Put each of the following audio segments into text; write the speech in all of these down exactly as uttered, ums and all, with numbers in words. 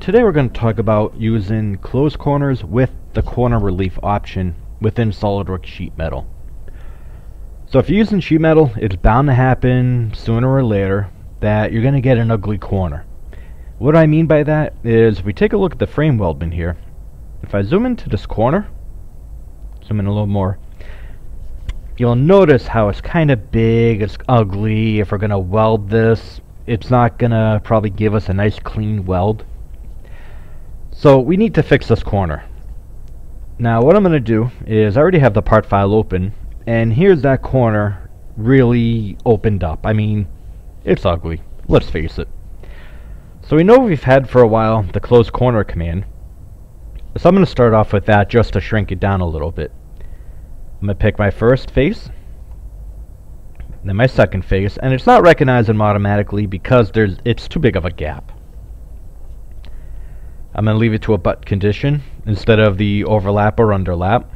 Today we're going to talk about using closed corners with the corner relief option within SolidWorks Sheet Metal. So if you're using sheet metal, it's bound to happen sooner or later that you're going to get an ugly corner. What I mean by that is, if we take a look at the frame weldment here, if I zoom into this corner, zoom in a little more, you'll notice how it's kind of big, it's ugly. If we're going to weld this, it's not going to probably give us a nice clean weld. So we need to fix this corner. Now what I'm going to do is, I already have the part file open, and here's that corner really opened up. I mean, it's ugly, let's face it. So we know we've had for a while the closed corner command, so I'm going to start off with that just to shrink it down a little bit. I'm going to pick my first face, then my second face, and it's not recognizing them automatically because there's it's too big of a gap. I'm going to leave it to a butt condition instead of the overlap or underlap.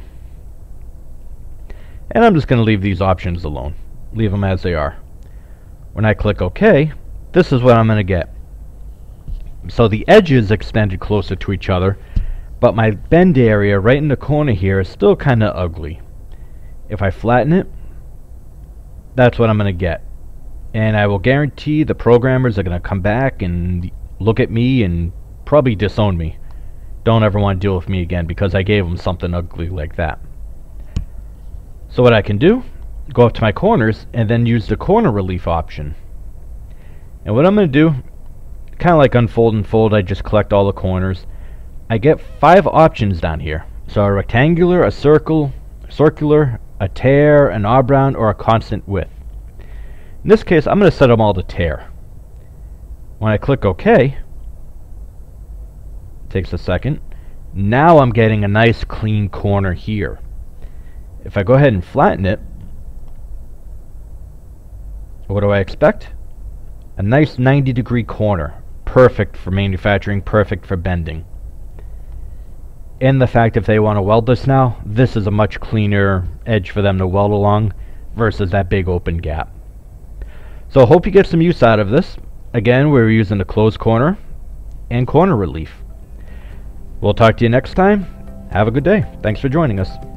And I'm just going to leave these options alone. Leave them as they are. When I click OK, this is what I'm going to get. So the edges extended closer to each other, but my bend area right in the corner here is still kind of ugly. If I flatten it, that's what I'm going to get. And I will guarantee the programmers are going to come back and look at me and probably disown me. Don't ever want to deal with me again because I gave them something ugly like that. So what I can do, go up to my corners and then use the corner relief option. And what I'm going to do, kind of like unfold and fold, I just collect all the corners. I get five options down here. So a rectangular, a circle, circular, a tear, an oblong, or a constant width. In this case, I'm going to set them all to tear. When I click OK, takes a second. Now I'm getting a nice clean corner here. If I go ahead and flatten it, what do I expect? A nice ninety degree corner. Perfect for manufacturing, perfect for bending. And the fact if they want to weld this now, this is a much cleaner edge for them to weld along versus that big open gap. So hope you get some use out of this. Again, we're using the closed corner and corner relief. We'll talk to you next time. Have a good day. Thanks for joining us.